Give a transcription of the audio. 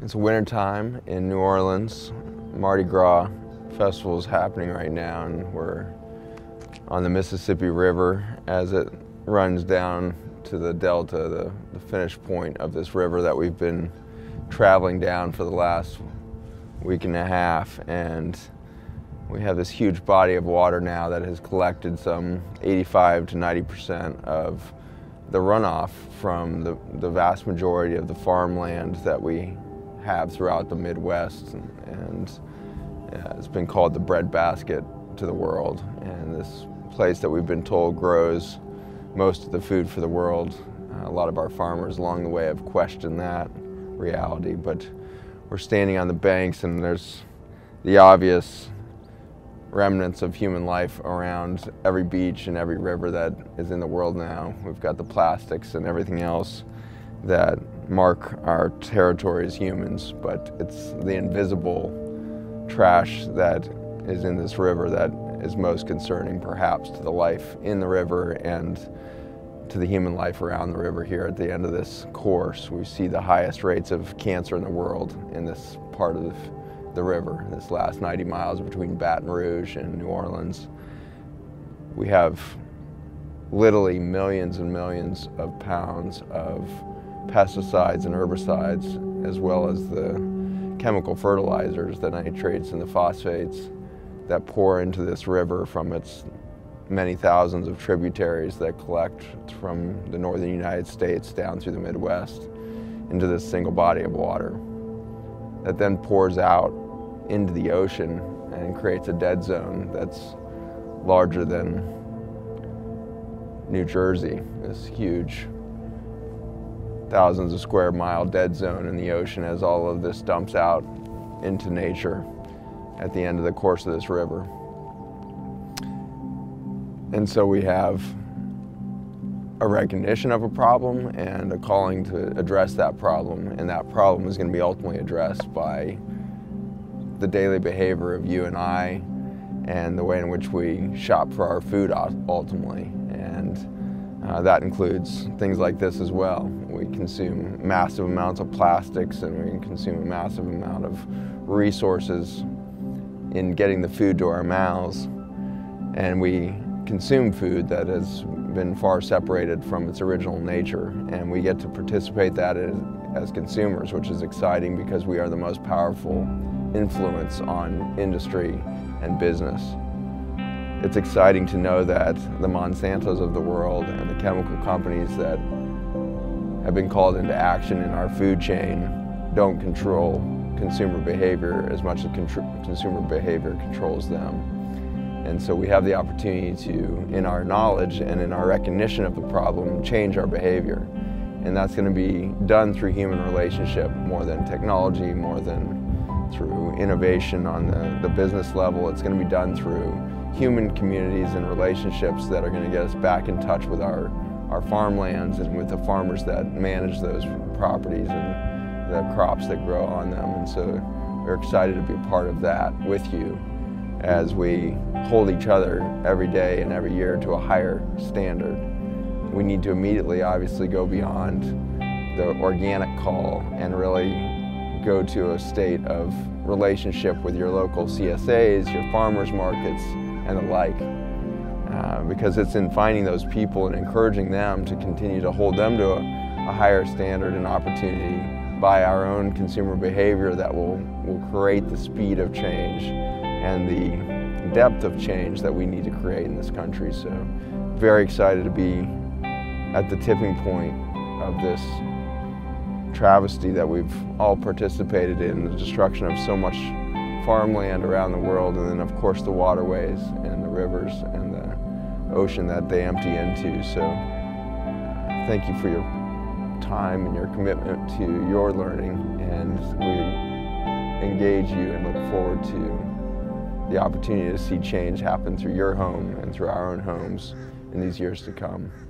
It's wintertime in New Orleans. Mardi Gras festival is happening right now, and we're on the Mississippi River as it runs down to the delta, the finish point of this river that we've been traveling down for the last week and a half. And we have this huge body of water now that has collected some 85% to 90% of the runoff from the vast majority of the farmland that we have throughout the Midwest. And it's been called the breadbasket to the world. And this place that we've been told grows most of the food for the world. A lot of our farmers along the way have questioned that reality, but we're standing on the banks and there's the obvious remnants of human life around every beach and every river that is in the world now. We've got the plastics and everything else that mark our territory as humans, but it's the invisible trash that is in this river that is most concerning, perhaps, to the life in the river and to the human life around the river. Here at the end of this course, we see the highest rates of cancer in the world in this part of the river. This last 90 miles between Baton Rouge and New Orleans, we have literally millions and millions of pounds of pesticides and herbicides, as well as the chemical fertilizers, the nitrates and the phosphates, that pour into this river from its many thousands of tributaries that collect from the northern United States down through the Midwest into this single body of water that then pours out into the ocean and creates a dead zone that's larger than New Jersey, this huge thousands of square mile dead zone in the ocean as all of this dumps out into nature at the end of the course of this river. And so we have a recognition of a problem and a calling to address that problem, and that problem is going to be ultimately addressed by the daily behavior of you and I and the way in which we shop for our food ultimately. And that includes things like this as well. We consume massive amounts of plastics, and we consume a massive amount of resources in getting the food to our mouths, and we consume food that has been far separated from its original nature, and we get to participate that as consumers, which is exciting because we are the most powerful influence on industry and business. It's exciting to know that the Monsantos of the world and the chemical companies that have been called into action in our food chain don't control consumer behavior as much as consumer behavior controls them. And so we have the opportunity to, in our knowledge and in our recognition of the problem, change our behavior. And that's going to be done through human relationship more than technology, more than through innovation on the business level. It's going to be done through human communities and relationships that are going to get us back in touch with our farmlands and with the farmers that manage those properties and the crops that grow on them. And so we're excited to be a part of that with you as we hold each other every day and every year to a higher standard. We need to immediately, obviously, go beyond the organic call and really go to a state of relationship with your local CSAs, your farmers markets, and the like, because it's in finding those people and encouraging them to continue to hold them to a higher standard and opportunity by our own consumer behavior that will create the speed of change and the depth of change that we need to create in this country. So very excited to be at the tipping point of this travesty that we've all participated in, the destruction of so much farmland around the world, and then of course the waterways and the rivers and the ocean that they empty into. So thank you for your time and your commitment to your learning, and we engage you and look forward to the opportunity to see change happen through your home and through our own homes in these years to come.